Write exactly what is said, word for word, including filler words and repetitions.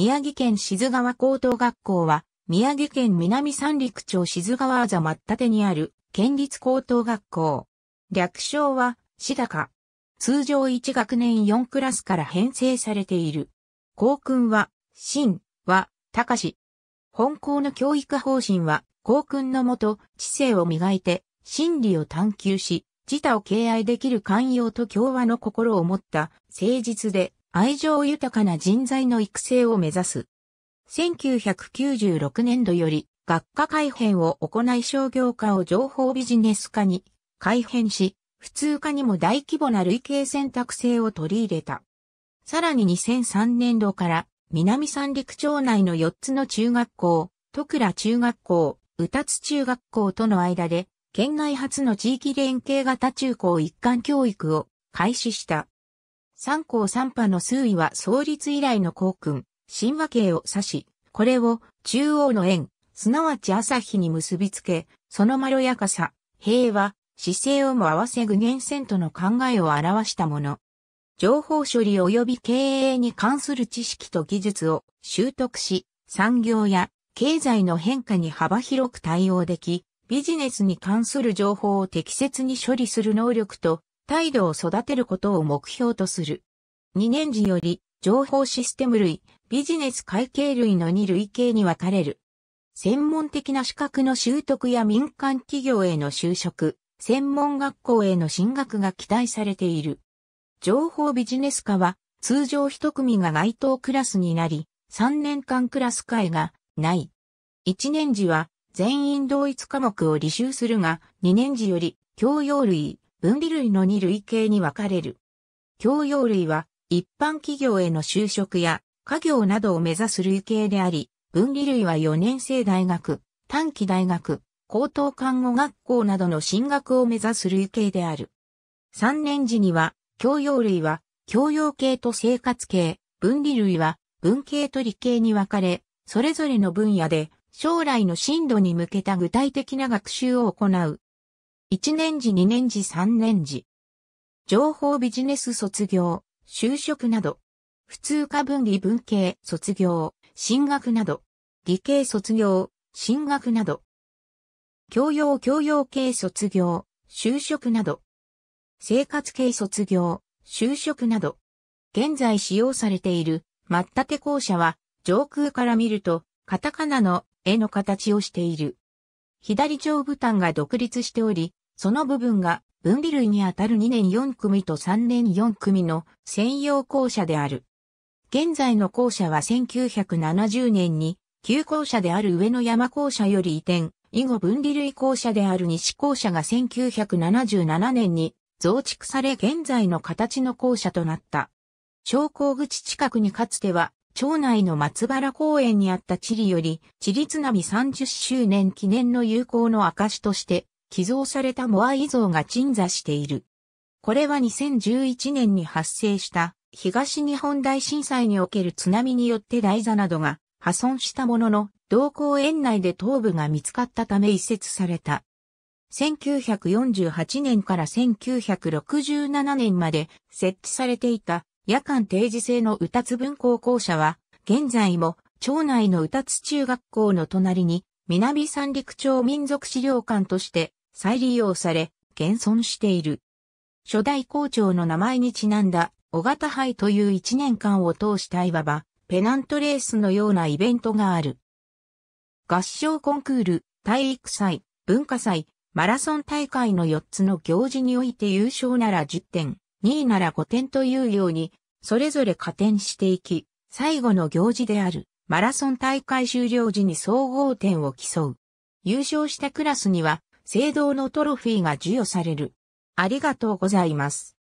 宮城県志津川高等学校は、宮城県南三陸町志津川あざ真ったてにある県立高等学校。略称は、志高。通常いち学年よんクラスから編成されている。校訓は、信、和、高し。本校の教育方針は、校訓のもと、知性を磨いて、真理を探求し、自他を敬愛できる寛容と協和の心を持った、誠実で愛情豊かな人材の育成を目指す。せんきゅうひゃくきゅうじゅうろくねんどより、学科改編を行い商業科を情報ビジネス科に改編し、普通科にも大規模な類型選択制を取り入れた。さらににせんさんねんどから、南三陸町内のよっつの中学校、戸倉中学校、宇達中学校との間で、県内初の地域連携型中高一貫教育を開始した。三校三派の推移は創立以来の校訓、神話系を指し、これを中央の円、すなわち朝日に結びつけ、そのまろやかさ、平和、姿勢をも合わせ具現せんとの考えを表したもの。情報処理及び経営に関する知識と技術を習得し、産業や経済の変化に幅広く対応でき、ビジネスに関する情報を適切に処理する能力と態度を育てることを目標とする。にねん次より情報システム類、ビジネス会計類のに類型に分かれる。専門的な資格の習得や民間企業への就職、専門学校への進学が期待されている。情報ビジネス科は通常いち組が該当クラスになり、さんねんかんクラス替えがない。いちねん次は全員同一科目を履修するが、にねん次より、教養類、分離類のに類型に分かれる。教養類は、一般企業への就職や、家業などを目指す類型であり、分離類はよねん制大学、短期大学、高等看護学校などの進学を目指す類型である。さんねん次には、教養類は、教養系と生活系、分離類は、文系と理系に分かれ、それぞれの分野で、将来の進路に向けた具体的な学習を行う。いちねん次にねん次さんねん次。情報ビジネス卒業、就職など。普通科分離文系卒業、進学など。理系卒業、進学など。教養教養系卒業、就職など。生活系卒業、就職など。現在使用されている、まったて校舎は、上空から見ると、カタカナの絵の形をしている。左上部端が独立しており、その部分が分離類にあたるにねんよんくみとさんねんよんくみの専用校舎である。現在の校舎はせんきゅうひゃくななじゅうねんに旧校舎である上野山校舎より移転、以後分離類校舎である西校舎がせんきゅうひゃくななじゅうななねんに増築され現在の形の校舎となった。昇降口近くにかつては、町内の松原公園にあった地理より、地理津波さんじゅっしゅうねん記念の友好の証として、寄贈されたモアイ像が鎮座している。これはにせんじゅういちねんに発生した東日本大震災における津波によって台座などが破損したものの、同公園内で頭部が見つかったため移設された。せんきゅうひゃくよんじゅうはちねんからせんきゅうひゃくろくじゅうななねんまで設置されていた。夜間定時制の宇達分校校舎は、現在も町内の宇達中学校の隣に南三陸町民族資料館として再利用され、現存している。初代校長の名前にちなんだ、尾形杯といういちねんかんを通したいわば、ペナントレースのようなイベントがある。合唱コンクール、体育祭、文化祭、マラソン大会のよっつの行事において優勝ならじゅってん。にいならごてんというように、それぞれ加点していき、最後の行事である、マラソン大会終了時に総合点を競う。優勝したクラスには、青銅のトロフィーが授与される。ありがとうございます。